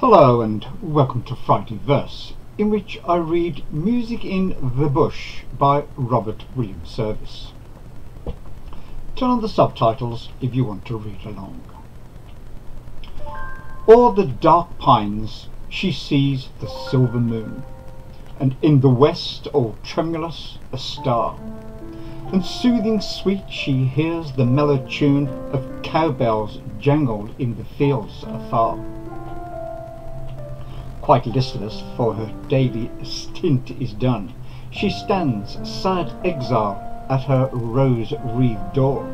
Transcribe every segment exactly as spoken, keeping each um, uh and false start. Hello and welcome to Friday Verse, in which I read Music in the Bush by Robert Williams Service. Turn on the subtitles if you want to read along. O'er the dark pines she sees the silver moon, and in the west, all tremulous, a star. And soothing sweet she hears the mellow tune of cowbells jangled in the fields afar. Quite listless, for her daily stint is done, she stands sad exile at her rose-wreathed door,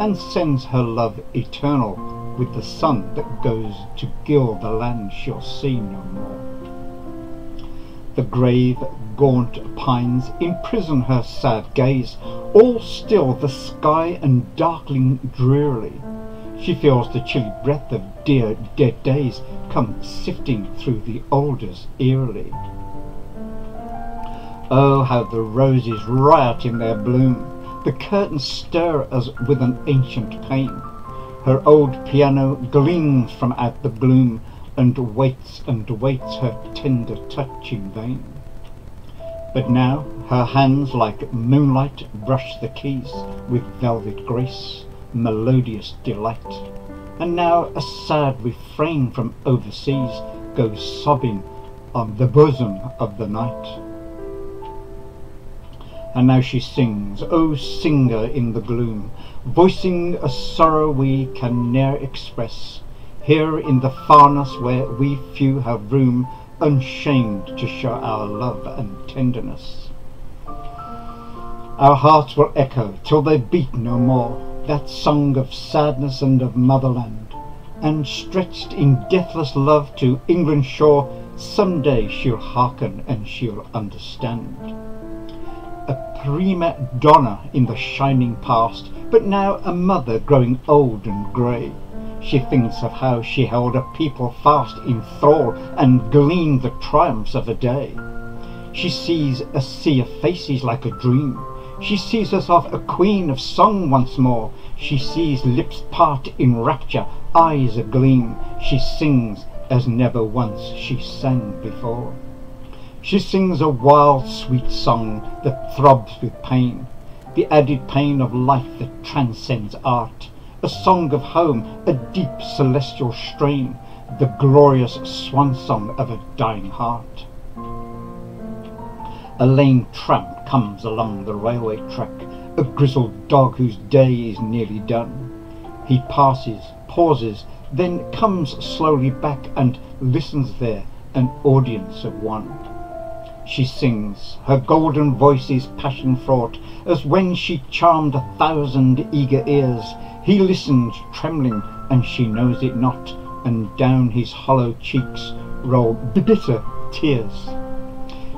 and sends her love eternal with the sun that goes to gild the land she'll see no more. The grave, gaunt pines imprison her sad gaze, all still the sky and darkling drearily. She feels the chilly breath of dear dead days come sifting through the alders eerily. Oh, how the roses riot in their bloom, the curtains stir as with an ancient pain. Her old piano gleams from out the gloom, and waits and waits her tender touch in vain. But now her hands like moonlight brush the keys with velvet grace, melodious delight, and now a sad refrain from overseas goes sobbing on the bosom of the night. And now she sings, O singer in the gloom, voicing a sorrow we can ne'er express, here in the farness where we few have room, unshamed to show our love and tenderness. Our hearts will echo till they beat no more that song of sadness and of motherland, and stretched in deathless love to England's shore, someday she'll hearken and she'll understand. A prima donna in the shining past, but now a mother growing old and grey. She thinks of how she held a people fast in thrall and gleaned the triumphs of a day. She sees a sea of faces like a dream. She sees herself a queen of song once more. She sees lips part in rapture, eyes agleam. She sings as never once she sang before. She sings a wild, sweet song that throbs with pain, the added pain of life that transcends art, a song of home, a deep celestial strain, the glorious swan song of a dying heart. A lame tramp comes along the railway track, a grizzled dog whose day is nearly done. He passes, pauses, then comes slowly back and listens there, an audience of one. She sings, her golden voice is passion-fraught, as when she charmed a thousand eager ears. He listens, trembling, and she knows it not, and down his hollow cheeks roll bitter tears.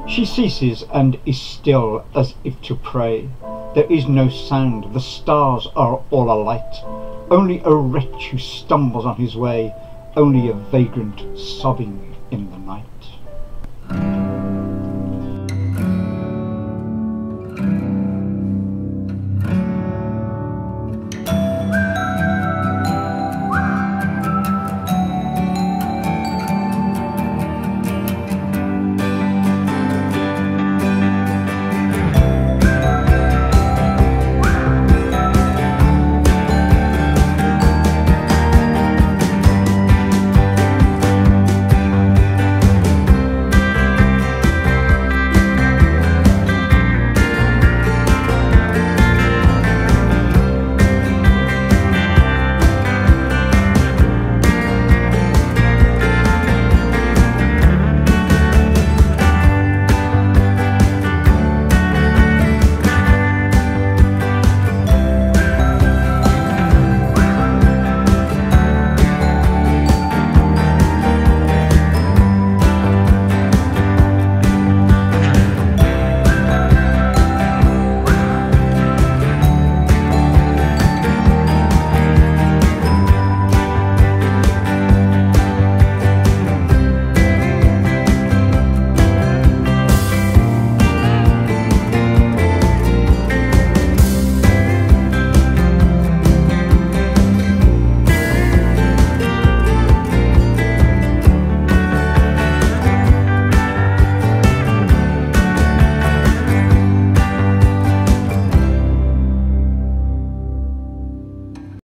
She ceases and is still as if to pray. There is no sound, the stars are all alight, only a wretch who stumbles on his way, only a vagrant sobbing in the night.